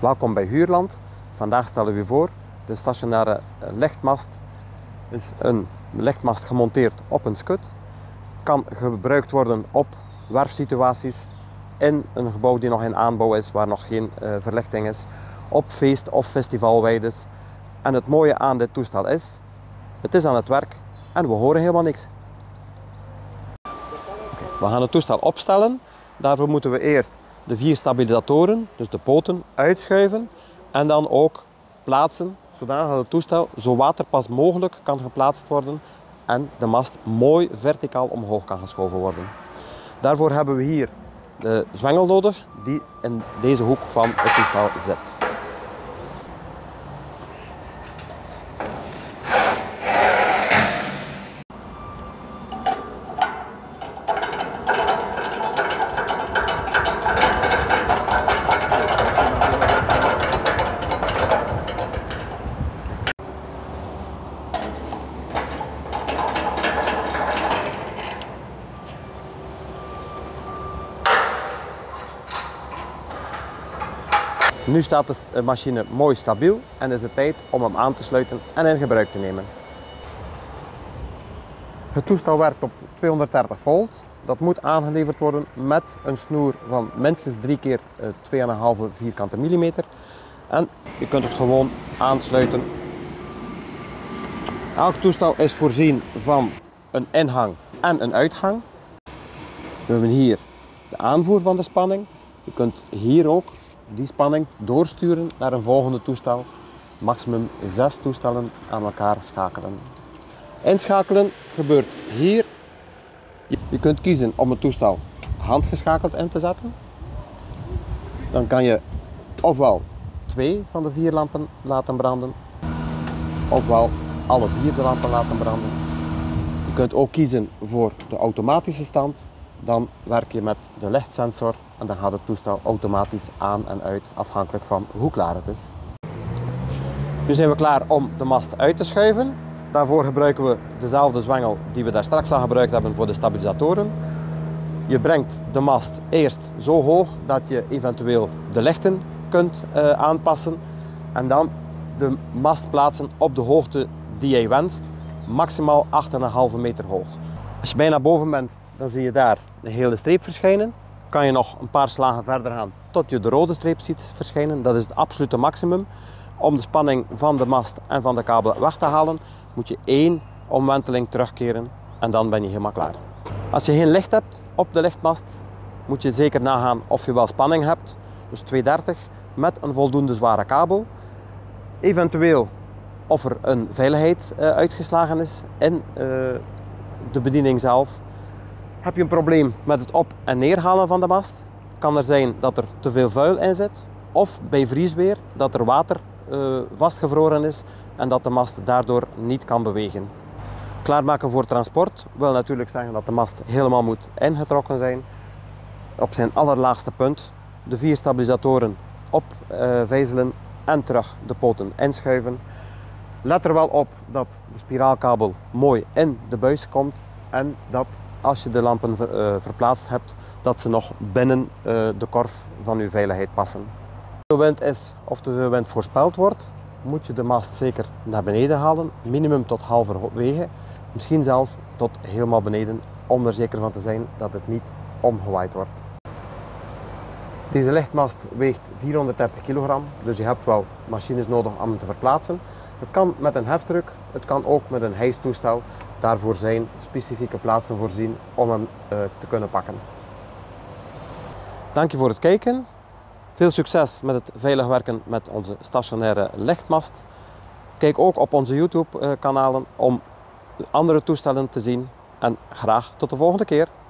Welkom bij Huurland. Vandaag stellen we u voor de stationaire lichtmast. Het is een lichtmast gemonteerd op een skut. Kan gebruikt worden op werfsituaties, in een gebouw die nog in aanbouw is, waar nog geen verlichting is, op feest- of festivalweides. En het mooie aan dit toestel is, het is aan het werk en we horen helemaal niks. We gaan het toestel opstellen. Daarvoor moeten we eerst de 4 stabilisatoren, dus de poten, uitschuiven en dan ook plaatsen, zodat het toestel zo waterpas mogelijk kan geplaatst worden en de mast mooi verticaal omhoog kan geschoven worden. Daarvoor hebben we hier de zwengel nodig die in deze hoek van het toestel zit. Nu staat de machine mooi stabiel en is het tijd om hem aan te sluiten en in gebruik te nemen. Het toestel werkt op 230 volt. Dat moet aangeleverd worden met een snoer van minstens 3 keer 2,5 vierkante millimeter. En je kunt het gewoon aansluiten. Elk toestel is voorzien van een ingang en een uitgang. We hebben hier de aanvoer van de spanning. Je kunt hier ook die spanning doorsturen naar een volgende toestel. Maximum 6 toestellen aan elkaar schakelen. Inschakelen gebeurt hier. Je kunt kiezen om het toestel handgeschakeld in te zetten. Dan kan je ofwel 2 van de 4 lampen laten branden, ofwel alle 4 de lampen laten branden. Je kunt ook kiezen voor de automatische stand. Dan werk je met de lichtsensor en dan gaat het toestel automatisch aan en uit, afhankelijk van hoe klaar het is. Nu zijn we klaar om de mast uit te schuiven. Daarvoor gebruiken we dezelfde zwengel die we daar straks aan gebruikt hebben voor de stabilisatoren. Je brengt de mast eerst zo hoog dat je eventueel de lichten kunt aanpassen. En dan de mast plaatsen op de hoogte die jij wenst, maximaal 8,5 meter hoog. Als je bijna boven bent, dan zie je daar de hele streep verschijnen. Kan je nog een paar slagen verder gaan tot je de rode streep ziet verschijnen. Dat is het absolute maximum. Om de spanning van de mast en van de kabel weg te halen, moet je 1 omwenteling terugkeren en dan ben je helemaal klaar. Als je geen licht hebt op de lichtmast, moet je zeker nagaan of je wel spanning hebt. Dus 230 met een voldoende zware kabel. Eventueel of er een veiligheid uitgeslagen is in de bediening zelf. Heb je een probleem met het op- en neerhalen van de mast? Kan er zijn dat er te veel vuil in zit, of bij vriesweer dat er water vastgevroren is en dat de mast daardoor niet kan bewegen. Klaarmaken voor transport wil natuurlijk zeggen dat de mast helemaal moet ingetrokken zijn. Op zijn allerlaagste punt de 4 stabilisatoren opvijzelen en terug de poten inschuiven. Let er wel op dat de spiraalkabel mooi in de buis komt en dat als je de lampen verplaatst hebt, dat ze nog binnen de korf van uw veiligheid passen. Als er veel wind is of te veel wind voorspeld wordt, moet je de mast zeker naar beneden halen, minimum tot halverwege, misschien zelfs tot helemaal beneden, om er zeker van te zijn dat het niet omgewaaid wordt. Deze lichtmast weegt 430 kilogram, dus je hebt wel machines nodig om hem te verplaatsen. Het kan met een heftruck, het kan ook met een hijstoestel. Daarvoor zijn specifieke plaatsen voorzien om hem te kunnen pakken. Dank je voor het kijken. Veel succes met het veilig werken met onze stationaire lichtmast. Kijk ook op onze YouTube-kanalen om andere toestellen te zien. En graag tot de volgende keer.